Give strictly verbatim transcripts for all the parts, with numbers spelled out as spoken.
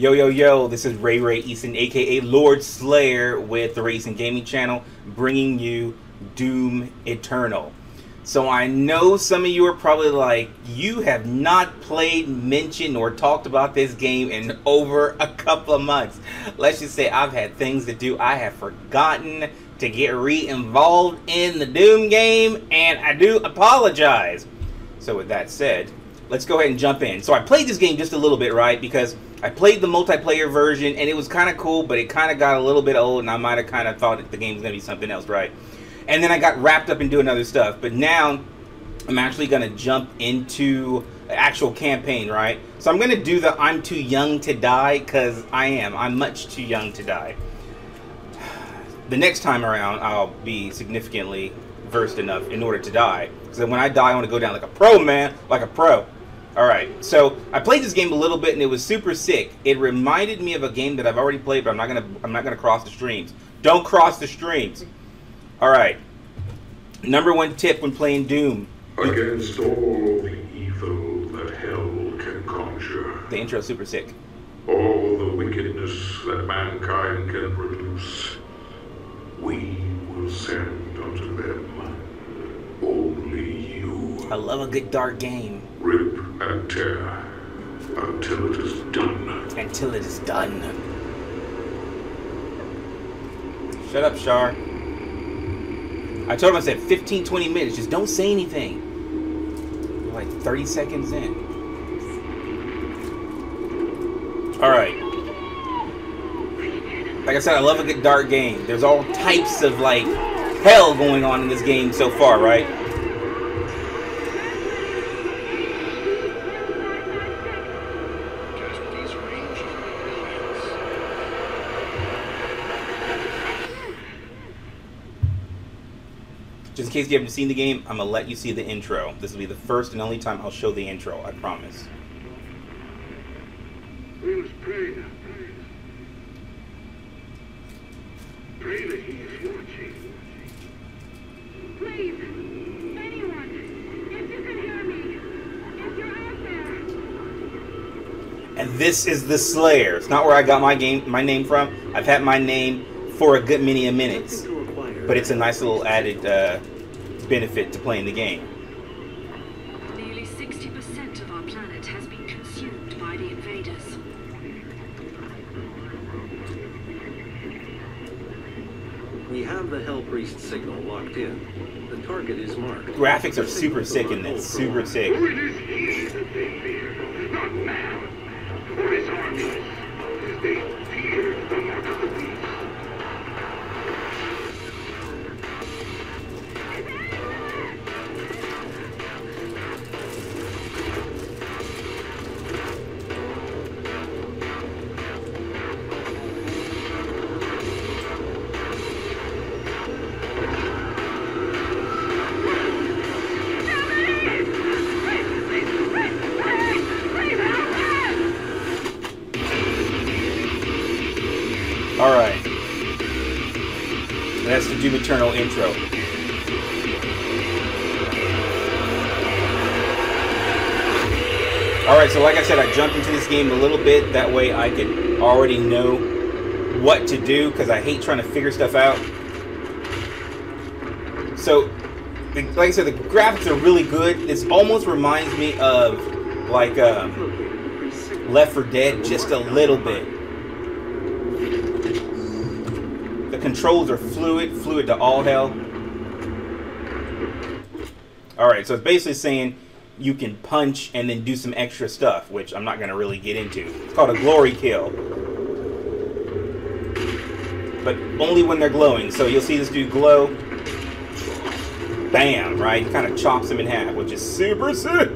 Yo, yo, yo, this is Ray Ray Eason, aka Lord Slayer with the Ray Eason Gaming Channel, bringing you Doom Eternal. So I know some of you are probably like, you have not played, mentioned, or talked about this game in over a couple of months. Let's just say I've had things to do. I have forgotten to get re-involved in the Doom game, and I do apologize. So with that said, let's go ahead and jump in. So I played this game just a little bit, right? Because I played the multiplayer version, and it was kind of cool, but it kind of got a little bit old, and I might have kind of thought that the game was going to be something else, right? And then I got wrapped up in doing other stuff, but now I'm actually going to jump into an actual campaign, right? So I'm going to do the I'm too young to die, because I am. I'm much too young to die. The next time around, I'll be significantly versed enough in order to die. Because when I die, I want to go down like a pro, man, like a pro. Alright, so I played this game a little bit and it was super sick. It reminded me of a game that I've already played, but I'm not gonna I'm not gonna cross the streams. Don't cross the streams. Alright. Number one tip when playing Doom. Against all the evil that hell can conjure. The intro's super sick. All the wickedness that mankind can produce, we will send unto them. Only you. I love a good dark game. Rip and tear until it is done. Until it is done. Shut up, Shar. I told him, I said fifteen, twenty minutes. Just don't say anything. We're like thirty seconds in. Alright. Like I said, I love a good dark game. There's all types of, like, hell going on in this game so far, right? Just in case you haven't seen the game, I'm gonna let you see the intro. This will be the first and only time I'll show the intro, I promise. We must pray now, praise. Pray that he is watching. Please, anyone, if you can hear me, if you're out there. And this is the Slayer. It's not where I got my game, my name from. I've had my name for a good many a minutes. But it's a nice little added uh, benefit to playing the game. Nearly sixty percent of our planet has been consumed by the invaders. We have the Hell Priest signal locked in. The target is marked. Graphics are super sick in this. Super sick. It is here that they fear, not man, or his armies. They fear the mark of the beast. Alright. That's the Doom Eternal intro. Alright, so like I said, I jumped into this game a little bit. That way I could already know what to do, because I hate trying to figure stuff out. So, like I said, the graphics are really good. This almost reminds me of, like, um, Left four Dead just a little bit. Controls are fluid, fluid to all hell. Alright, so it's basically saying you can punch and then do some extra stuff, which I'm not going to really get into. It's called a glory kill. But only when they're glowing. So you'll see this dude glow. Bam, right? He kind of chops him in half, which is super sick.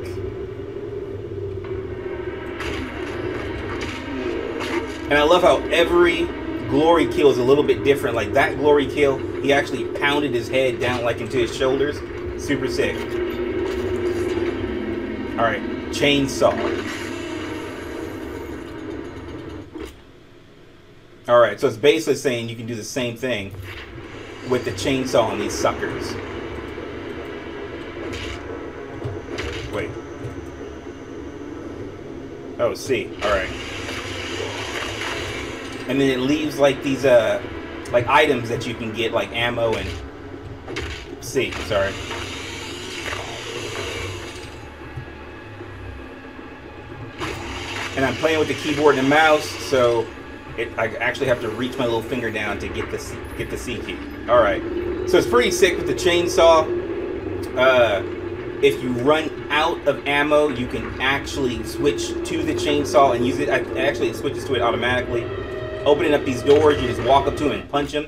And I love how every glory kill is a little bit different. Like that glory kill, he actually pounded his head down like into his shoulders. Super sick. Alright, chainsaw. Alright, so it's basically saying you can do the same thing with the chainsaw on these suckers. Wait. Oh, see. Alright. and then it leaves like these uh like items that you can get, like ammo and see, sorry. And I'm playing with the keyboard and mouse, so it, I actually have to reach my little finger down to get the get the C key. All right, so it's pretty sick with the chainsaw. Uh, if you run out of ammo, you can actually switch to the chainsaw and use it. I, actually, it switches to it automatically. Opening up these doors, you just walk up to them and punch them.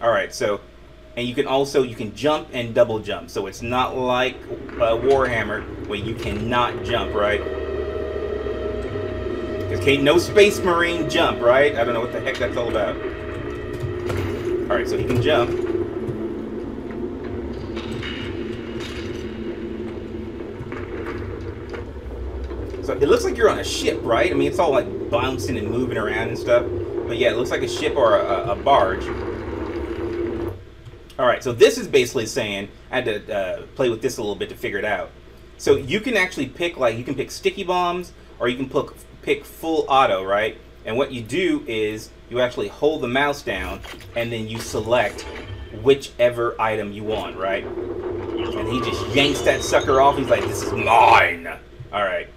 All right, so and you can also you can jump and double jump, so it's not like uh, Warhammer where you cannot jump, right? Okay, no Space Marine jump, right? I don't know what the heck that's all about. Alright, so he can jump. So it looks like you're on a ship, right? I mean, it's all like bouncing and moving around and stuff. But yeah, it looks like a ship or a, a barge. Alright, so this is basically saying, I had to uh, play with this a little bit to figure it out. So you can actually pick, like, you can pick sticky bombs, or you can pick... pick full auto, right? And what you do is you actually hold the mouse down and then you select whichever item you want, right? And he just yanks that sucker off. He's like, this is mine. All right,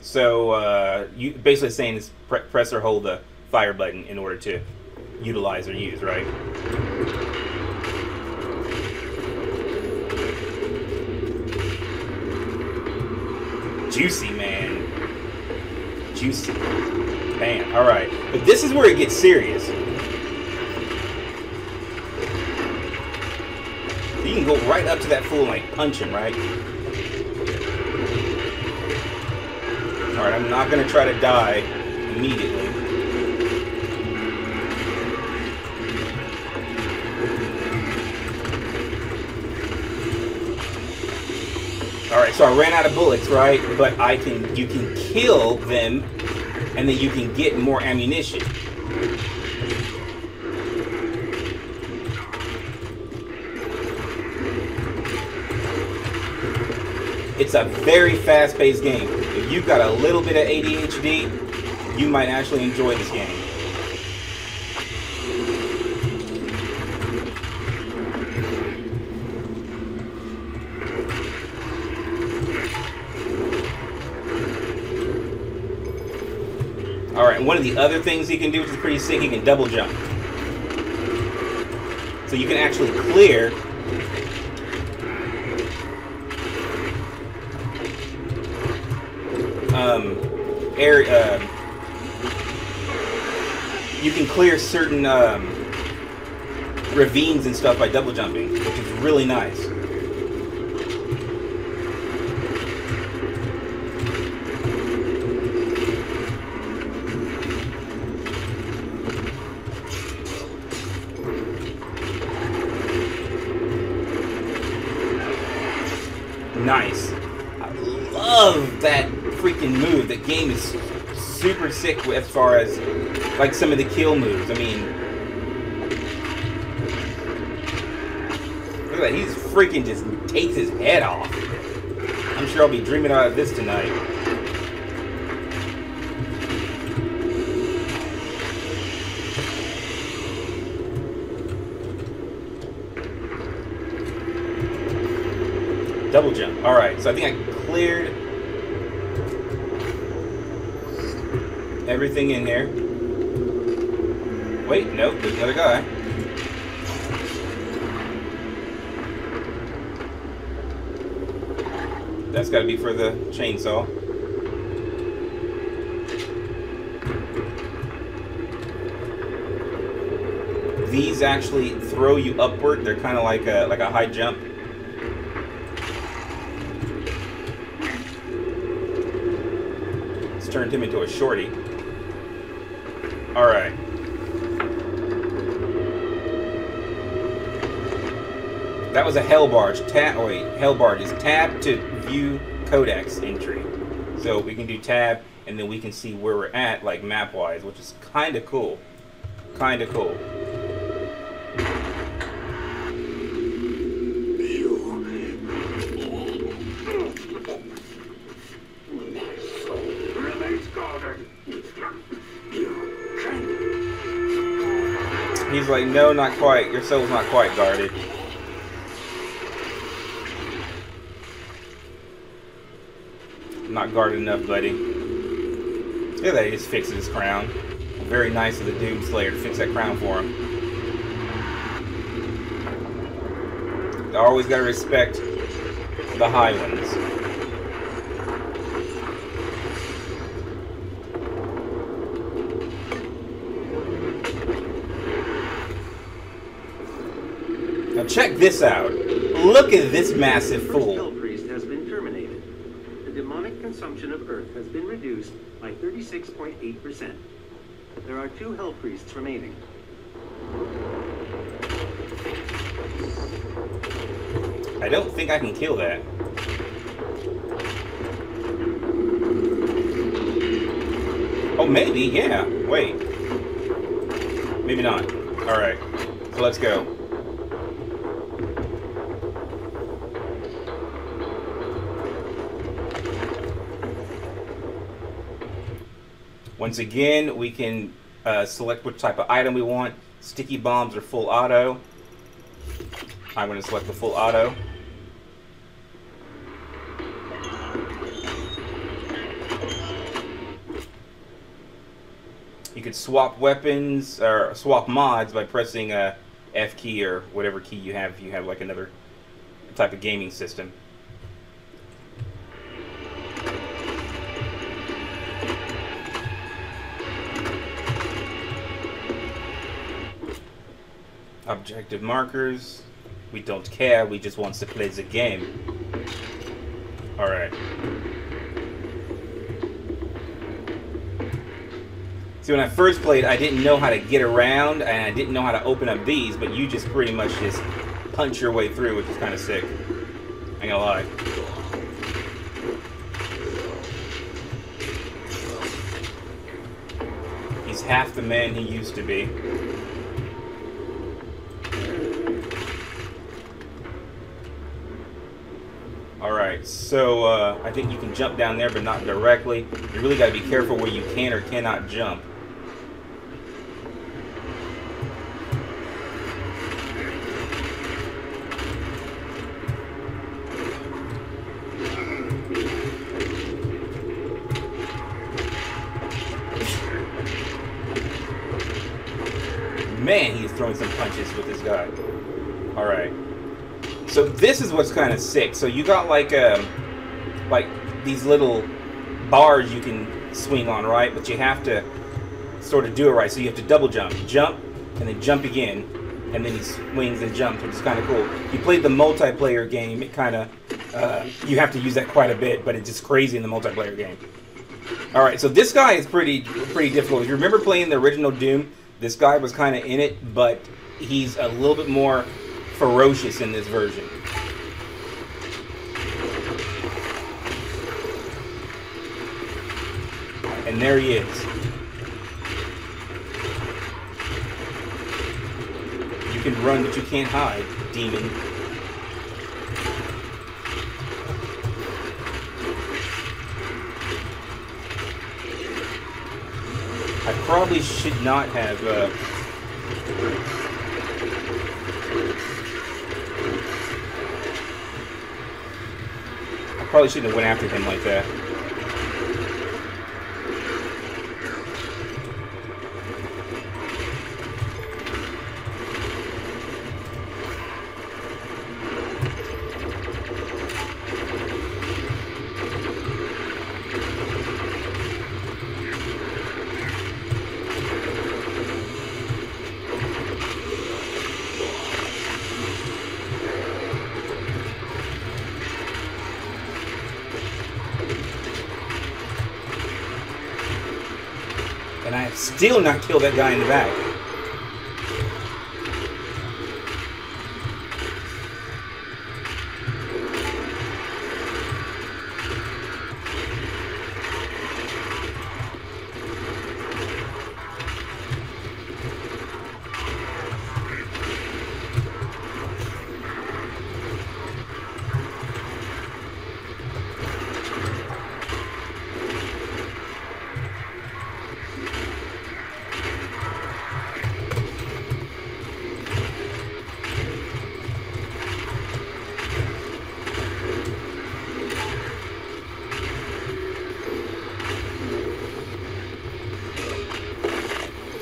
so uh, you basically saying is pre press or hold the fire button in order to utilize or use, right? Juicy, man. Juicy. Bam. Alright. But this is where it gets serious. So you can go right up to that fool and like punch him, right? Alright, I'm not gonna try to die immediately. Alright, so I ran out of bullets, right? But I can, you can kill them, and then you can get more ammunition. It's a very fast-paced game. If you've got a little bit of A D H D, you might actually enjoy this game. One of the other things he can do, which is pretty sick, he can double jump. So you can actually clear. Um, air, uh, you can clear certain um, ravines and stuff by double jumping, which is really nice. Nice. I love that freaking move. The game is super sick as far as like some of the kill moves. I mean, look at that. He's freaking just takes his head off. I'm sure I'll be dreaming out of this tonight. Double jump. All right, so I think I cleared everything in there. Wait, nope, there's another guy. That's gotta be for the chainsaw. These actually throw you upward. They're kind of like a, like a high jump. Turned him into a shorty. All right. That was a hell barge. Tap. Oh wait, hell barge is tab to view codex entry. So we can do tab, and then we can see where we're at, like map-wise, which is kind of cool. Kind of cool. You can He's like, no, not quite. Your soul's not quite guarded. Not guarded enough, buddy. Look at that, he just fixes his crown. Very nice of the Doom Slayer to fix that crown for him. I always gotta respect the Highlands. Now check this out. Look at this massive fool. Consumption of Earth has been reduced by thirty-six point eight percent. There are two Hell Priests remaining. I don't think I can kill that. Oh, maybe, yeah. Wait. Maybe not. Alright, so let's go. Once again, we can uh, select which type of item we want. Sticky bombs or full auto. I'm going to select the full auto. You can swap weapons or swap mods by pressing a F key or whatever key you have if you have like another type of gaming system. Objective markers. We don't care. We just want to play the game. All right. See, when I first played, I didn't know how to get around, and I didn't know how to open up these, but you just pretty much just punch your way through, which is kind of sick. I ain't gonna lie. He's half the man he used to be. So, uh, I think you can jump down there, but not directly. You really got to be careful where you can or cannot jump. Man, he's throwing some punches with this guy. Alright. So this is what's kind of sick. So you got like um, like these little bars you can swing on, right? But you have to sort of do it right. So you have to double jump, jump, and then jump again, and then he swings and jumps, which is kind of cool. If you played the multiplayer game, it kind of uh, you have to use that quite a bit, but it's just crazy in the multiplayer game. All right, so this guy is pretty pretty difficult. If you remember playing the original Doom, this guy was kind of in it, but he's a little bit more ferocious in this version. And there he is. You can run, but you can't hide, demon. I probably should not have uh, Probably shouldn't have went after him like that. And I have still not killed that guy in the back.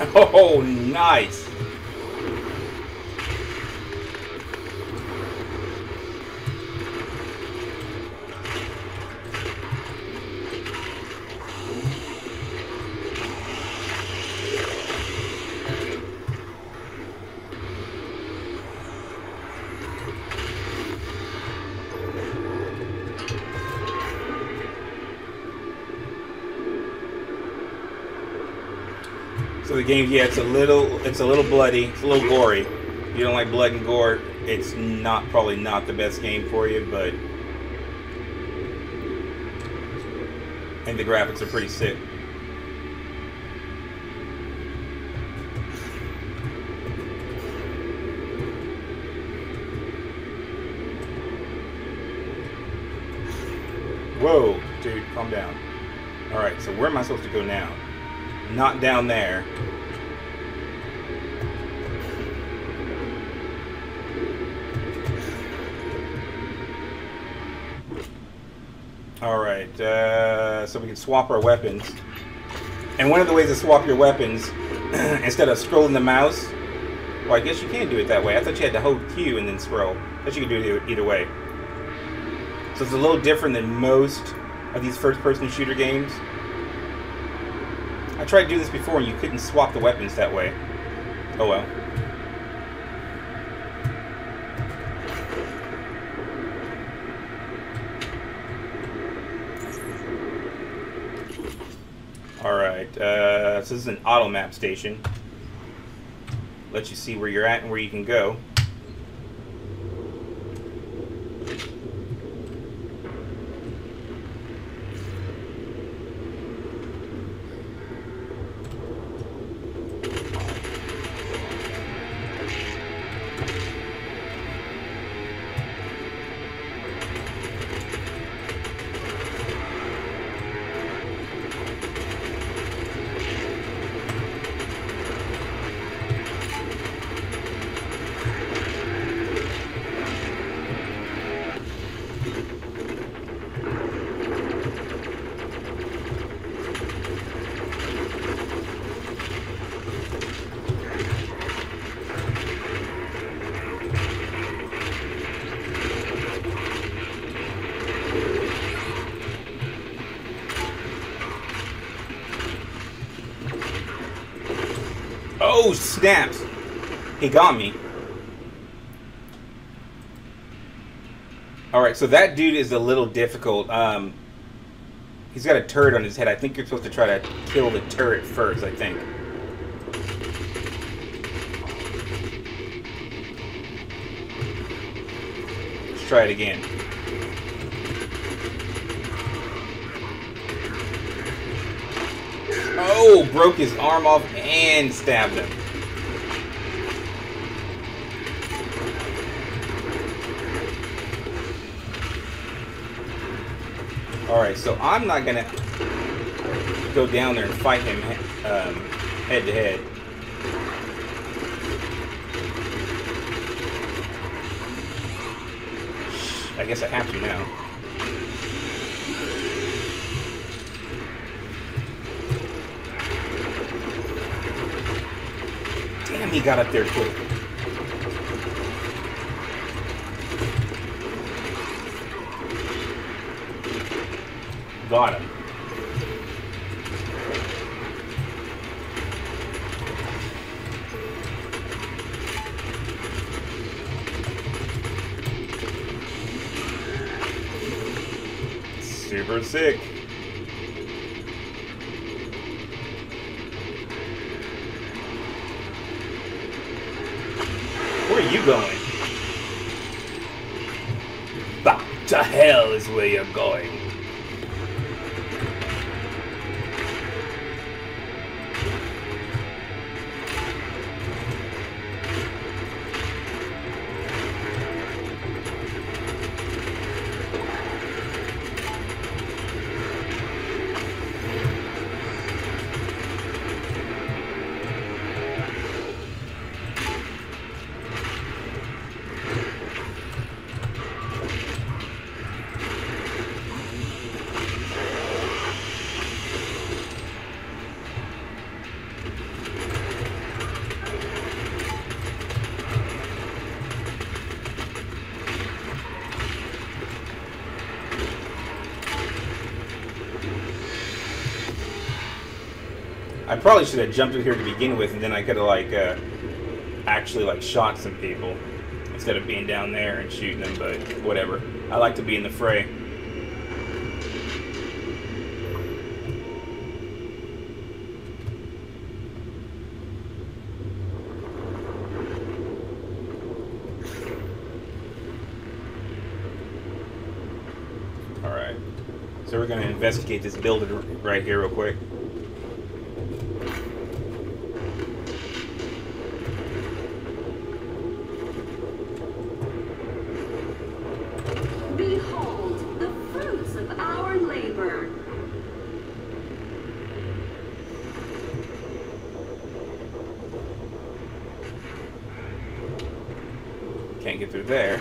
Oh, nice. The game, yeah, it's a little, it's a little bloody, it's a little gory. If you don't like blood and gore, it's not probably not the best game for you, but and the graphics are pretty sick. Whoa, dude, calm down. All right, so where am I supposed to go now? Not down there. All right, uh, so we can swap our weapons. And one of the ways to swap your weapons, instead of scrolling the mouse, well, I guess you can't do it that way. I thought you had to hold Q and then scroll. I guess you could do it either way. So it's a little different than most of these first-person shooter games. I tried to do this before and you couldn't swap the weapons that way. Oh well. Alright, uh, so this is an auto map station. Let you see where you're at and where you can go. Oh, snaps! He got me. Alright, so that dude is a little difficult. Um, he's got a turret on his head. I think you're supposed to try to kill the turret first, I think. Let's try it again. Oh, broke his arm off and stabbed him. Alright, so I'm not gonna go down there and fight him um, head to head. I guess I have to now. He got up there quick. Got him. Super sick. Going. Back to hell is where you're going. I probably should have jumped in here to begin with, and then I could have like uh, actually like shot some people instead of being down there and shooting them. But whatever. I like to be in the fray. So we're going to investigate this building right here real quick. Behold the fruits of our labor. Can't get through there.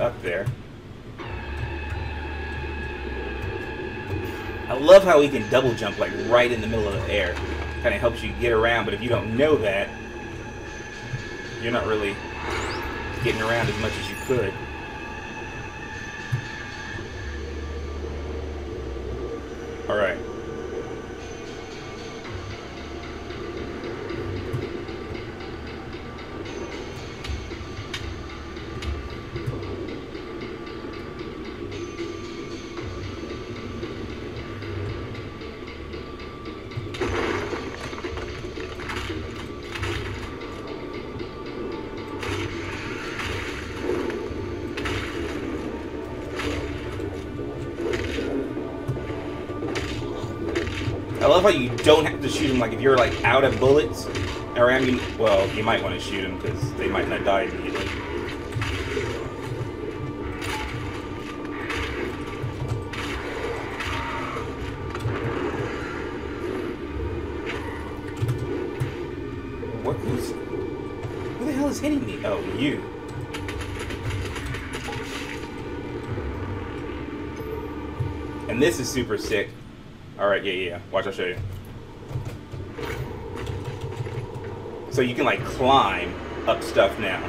Up there. I love how he can double jump like right in the middle of the air. Kind of helps you get around, but if you don't know that, you're not really getting around as much as you could. Alright. How you don't have to shoot them. Like if you're like out of bullets, or I mean, well, you might want to shoot them because they might not die immediately. What is? Who the hell is hitting me? Oh, you. And this is super sick. Alright, yeah, yeah, watch, I'll show you. So you can, like, climb up stuff now.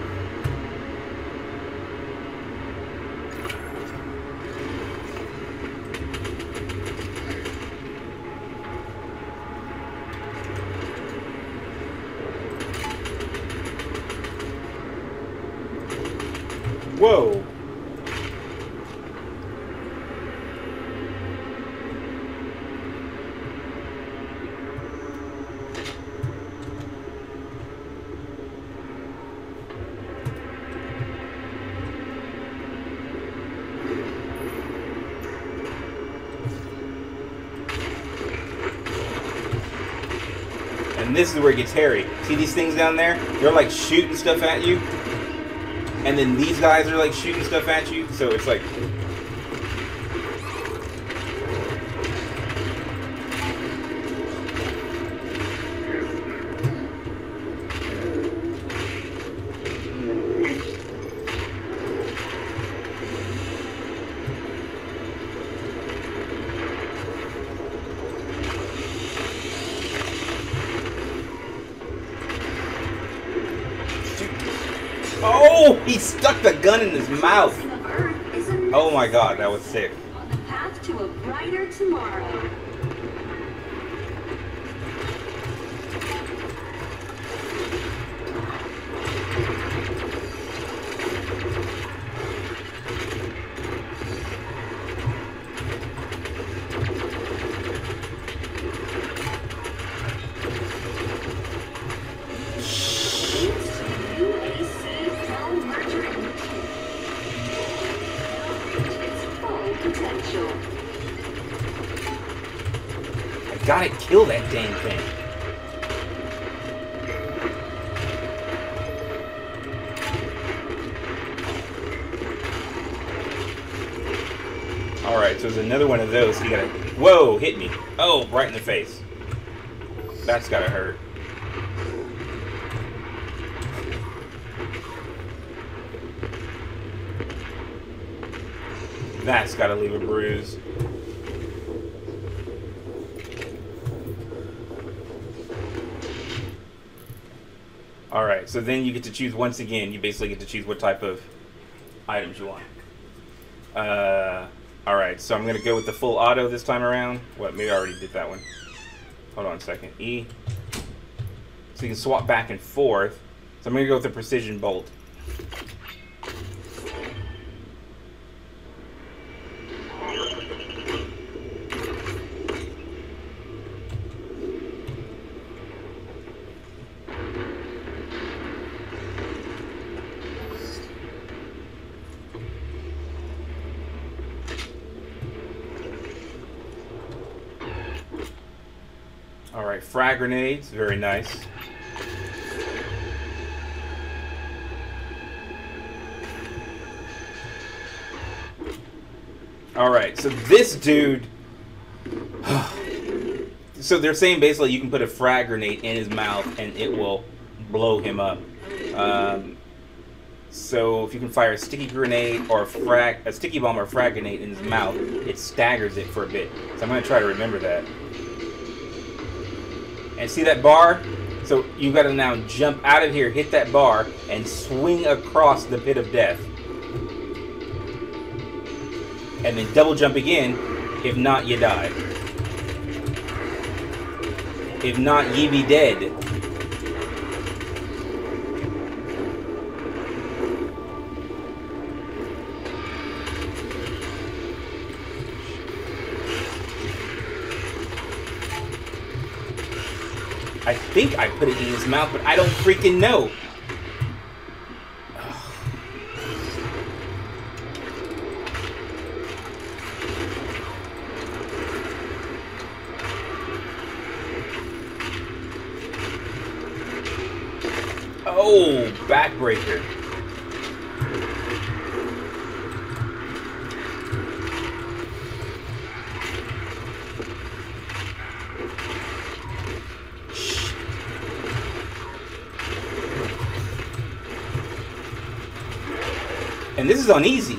Whoa! And this is where it gets hairy. See these things down there? They're like shooting stuff at you. And then these guys are like shooting stuff at you. So it's like... Oh, he stuck the gun in his mouth. Oh my god, that was sick. On the path to a brighter tomorrow. Gotta kill that dang thing. Alright, so there's another one of those. You gotta. Whoa, hit me. Oh, right in the face. That's gotta hurt. That's gotta leave a bruise. Alright, so then you get to choose once again. You basically get to choose what type of items you want. Uh, Alright, so I'm going to go with the full auto this time around. What, maybe I already did that one. Hold on a second. E. So you can swap back and forth. So I'm going to go with the precision bolt. Alright, frag grenades, very nice. Alright, so this dude... So they're saying basically you can put a frag grenade in his mouth and it will blow him up. Um, so if you can fire a sticky grenade or a frag... a sticky bomb or a frag grenade in his mouth, it staggers it for a bit. So I'm going to try to remember that. And see that bar? So you've got to now jump out of here, hit that bar, and swing across the pit of death. And then double jump again. If not, you die. If not, ye be dead. I think I put it in his mouth, but I don't freaking know. Oh, backbreaker. And this is on easy.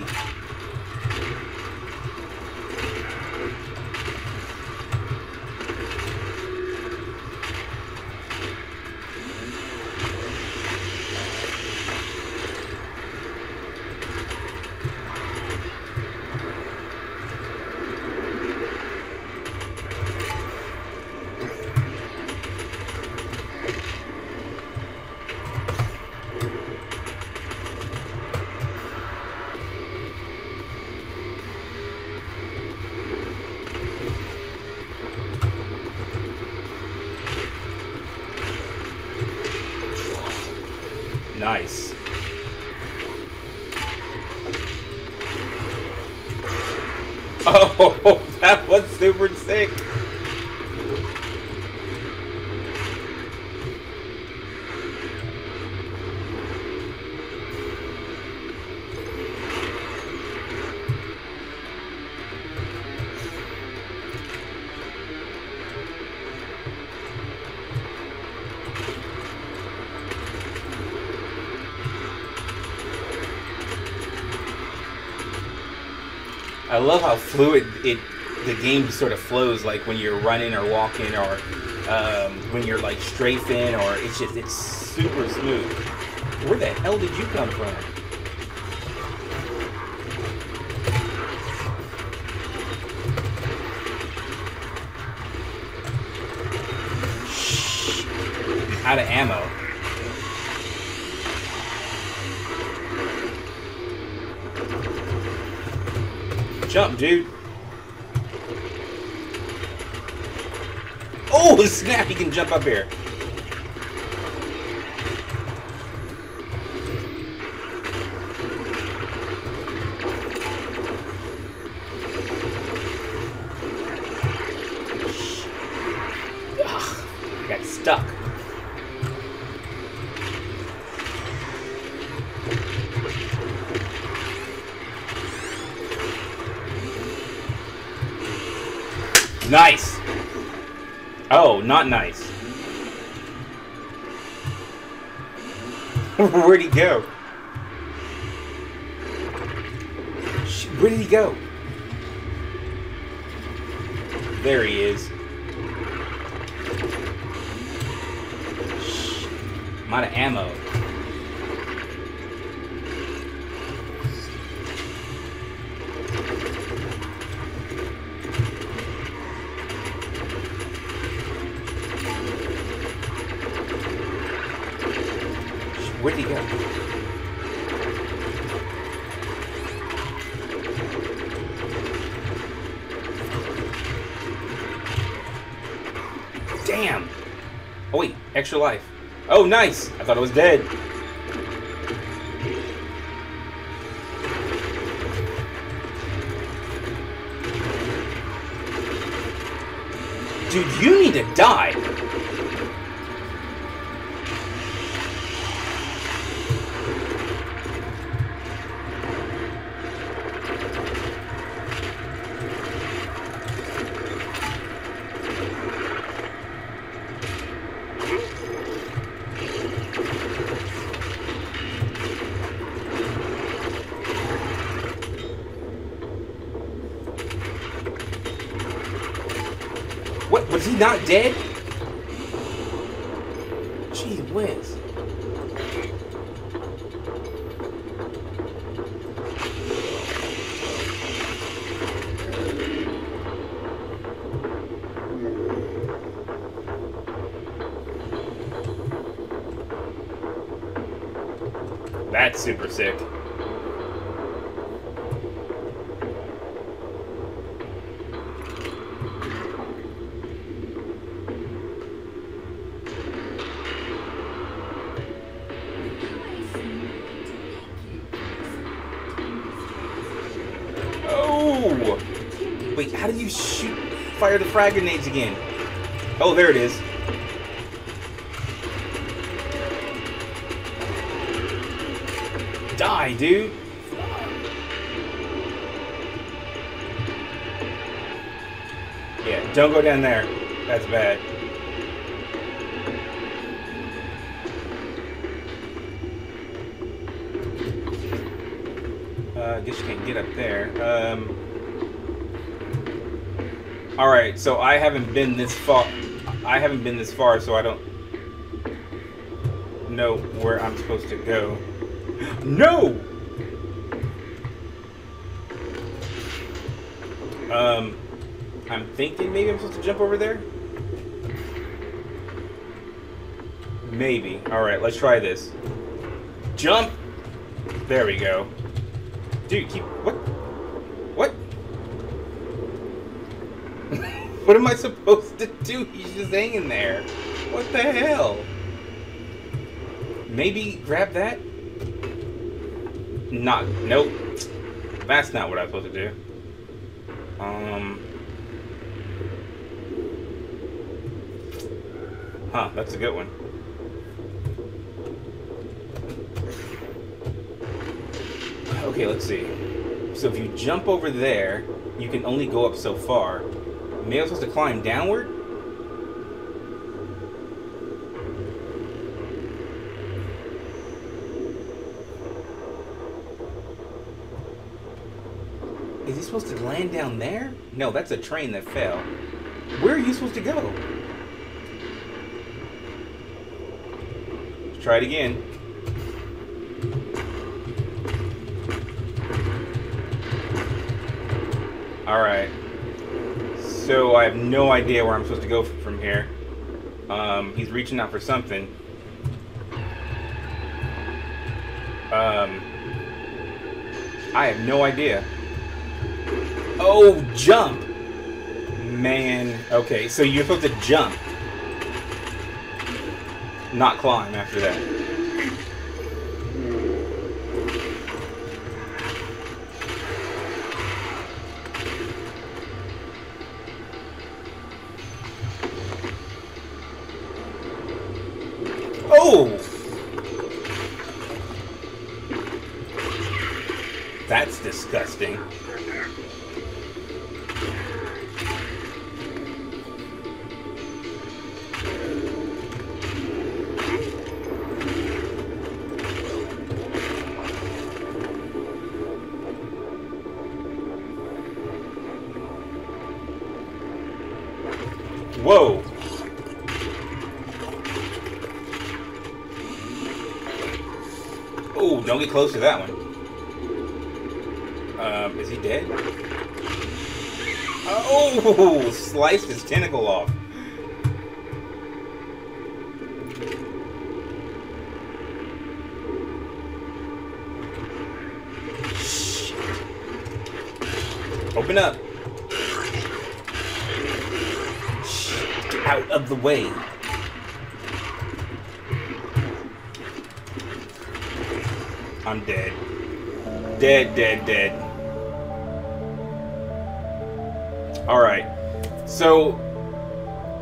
Nice. Oh, that was super sick. I love how fluid it the game sort of flows, like when you're running or walking, or um, when you're like strafing, or it's just it's super smooth. Where the hell did you come from? Shh. Out of ammo. Jump, dude. Oh, snap, he can jump up here. Ugh, got stuck. Nice! Oh, not nice. Where'd he go? Where did he go? There he is. Shh. I'm out of ammo. Where'd he go? Damn! Oh wait, extra life. Oh nice! I thought I was dead. Dude, you need to die! What, was he not dead? Gee whiz. That's super sick. Wait, how do you shoot, fire the frag grenades again? Oh, there it is. Die, dude. Yeah, don't go down there. That's bad. Uh, I guess you can't get up there. Um... Alright, so I haven't been this far, I haven't been this far, so I don't know where I'm supposed to go. No! Um, I'm thinking maybe I'm supposed to jump over there? Maybe. Alright, let's try this. Jump! There we go. Dude, keep, what? What am I supposed to do? He's just hanging there. What the hell? Maybe grab that? Not. Nope. That's not what I was supposed to do. Um. Huh, that's a good one. Okay, let's see. So if you jump over there, you can only go up so far. Maybe I'm supposed to climb downward? Is he supposed to land down there? No, that's a train that fell. Where are you supposed to go? Let's try it again. Alright. So I have no idea where I'm supposed to go from here. Um, he's reaching out for something. Um, I have no idea. Oh, jump! Man, okay, so you're supposed to jump. Not climb after that. Oh! That's disgusting. Whoa! Oh, don't get close to that one. Um, is he dead? Oh! Sliced his tentacle off. Open up. Get out of the way. I'm dead. Dead, dead, dead. Alright. So,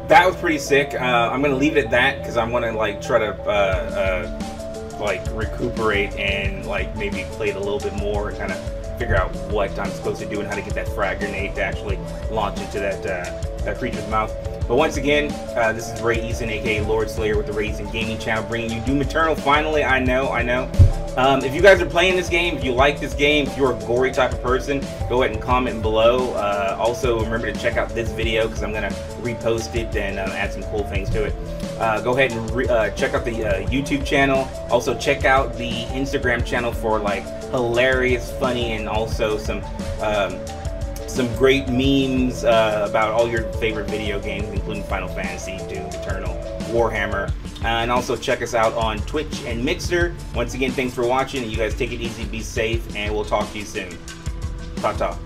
that was pretty sick. Uh, I'm going to leave it at that because I want to, like, try to, uh, uh, like, recuperate and, like, maybe play it a little bit more and kind of figure out what I'm supposed to do and how to get that frag grenade to actually launch into that uh, that creature's mouth. But once again, uh, this is Ray Eason, aka Lord Slayer, with the Ray Eason Gaming Channel, bringing you Doom Eternal. Finally, I know, I know. Um, if you guys are playing this game, if you like this game, if you're a gory type of person, go ahead and comment below. Uh, also, remember to check out this video because I'm gonna repost it and uh, add some cool things to it. Uh, go ahead and re uh, check out the uh, YouTube channel. Also, check out the Instagram channel for like hilarious, funny, and also some um, some great memes uh, about all your favorite video games, including Final Fantasy, Doom Eternal, Warhammer. Uh, and also check us out on Twitch and Mixer. Once again, thanks for watching. You guys take it easy, be safe, and we'll talk to you soon. Ta-ta.